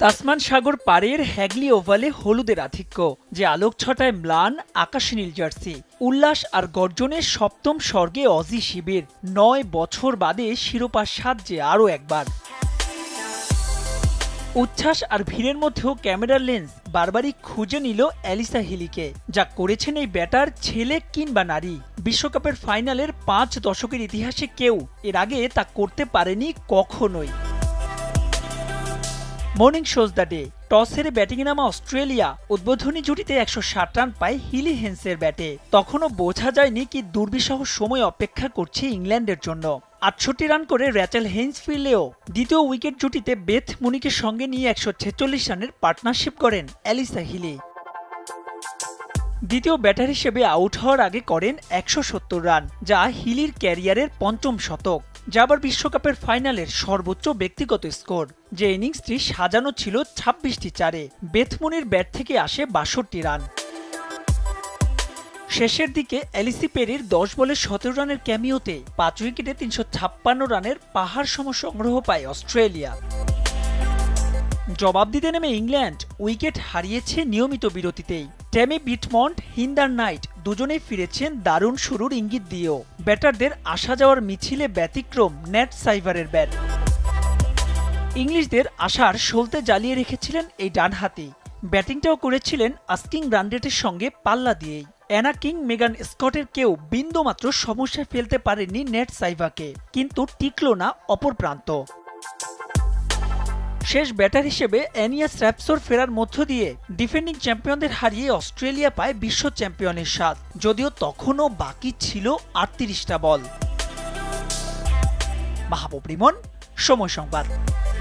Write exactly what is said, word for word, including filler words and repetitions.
Tasman সাগর পাড়ের Hagley ওভালে হলুদের আধিক্য, যে আলোক ছটায় ম্লান আকাশী নীল জার্সি, উল্লাস আর গর্জনের সপ্তম স্বর্গে অজি শিবির, নয় বছর বাদে শিরোপার স্বাদ যে আরও একবার। উচ্ছ্বাস আর ভিড়ের মধ্যেও ক্যামেরার লেন্স বারবারই খুঁজে নিল অ্যালিসা হিলিকে। যা করেছেন এই ব্যাটার ছেলে কিংবা নারী, বিশ্বকাপের ফাইনালের পাঁচ দশকের ইতিহাসে কেউ এর আগে তা করতে পারেনি কখনোই। Morning shows the day, toss হেরে ব্যাটিংয়ে নামা অস্ট্রেলিয়া উদ্বোধনী জুটিতে একশো ষাট রান পায় হিলি হেন্সের ব্যাটে। তখনও বোঝা যায়নি কি দুর্বিষহ সময় অপেক্ষা করছে ইংল্যান্ডের জন্য। আটষট্টি রান করে র্যাচেল হেন্সফিল্ডেও দ্বিতীয় উইকেট জুটিতে বেথ মুনিকের সঙ্গে নিয়ে একশো ছেচল্লিশ রানের পার্টনারশিপ করেন অ্যালিসা হিলি। দ্বিতীয় ব্যাটার হিসেবে আউট হওয়ার আগে করেন একশো সত্তর রান, যা হিলির ক্যারিয়ারের পঞ্চম শতক, যা আবার বিশ্বকাপের ফাইনালের সর্বোচ্চ ব্যক্তিগত স্কোর। যে ইনিংসটি সাজানো ছিল ছাব্বিশটি চারে, বেথমুনির ব্যাট থেকে আসে বাষট্টি রান। শেষের দিকে অ্যালিসা পেরির দশ বলে সতেরো রানের ক্যামিওতে পাঁচ উইকেটে তিনশো ছাপ্পান্ন রানের পাহাড় সম সংগ্রহ পায় অস্ট্রেলিয়া। জবাব দিতে নেমে ইংল্যান্ড উইকেট হারিয়েছে নিয়মিত বিরতিতেই। ট্যামি বিটমন্ট, হিন্দার নাইট দুজনেই ফিরেছেন দারুণ শুরুর ইঙ্গিত দিয়েও। ব্যাটারদের আসা যাওয়ার মিছিলে ব্যতিক্রম ন্যাট সাইভারের ব্যাট। ইংলিশদের আশার সলতে জ্বালিয়ে রেখেছিলেন এই ডানহাতি, ব্যাটিংটাও করেছিলেন আস্কিং রান রেটের সঙ্গে পাল্লা দিয়েই। অ্যানা কিং, মেগান স্কটের কেউ বিন্দুমাত্র সমস্যায় ফেলতে পারেননি ন্যাট সাইভাকে, কিন্তু টিকল না অপর প্রান্ত। শেষ ব্যাটার হিসেবে অ্যানিয়া স্র্যাপসোর ফেরার মধ্য দিয়ে ডিফেন্ডিং চ্যাম্পিয়নদের হারিয়ে অস্ট্রেলিয়া পায় বিশ্ব চ্যাম্পিয়নের স্বাদ, যদিও তখনও বাকি ছিল আটত্রিশটা বল। মাহবুব রিমন, সময় সংবাদ।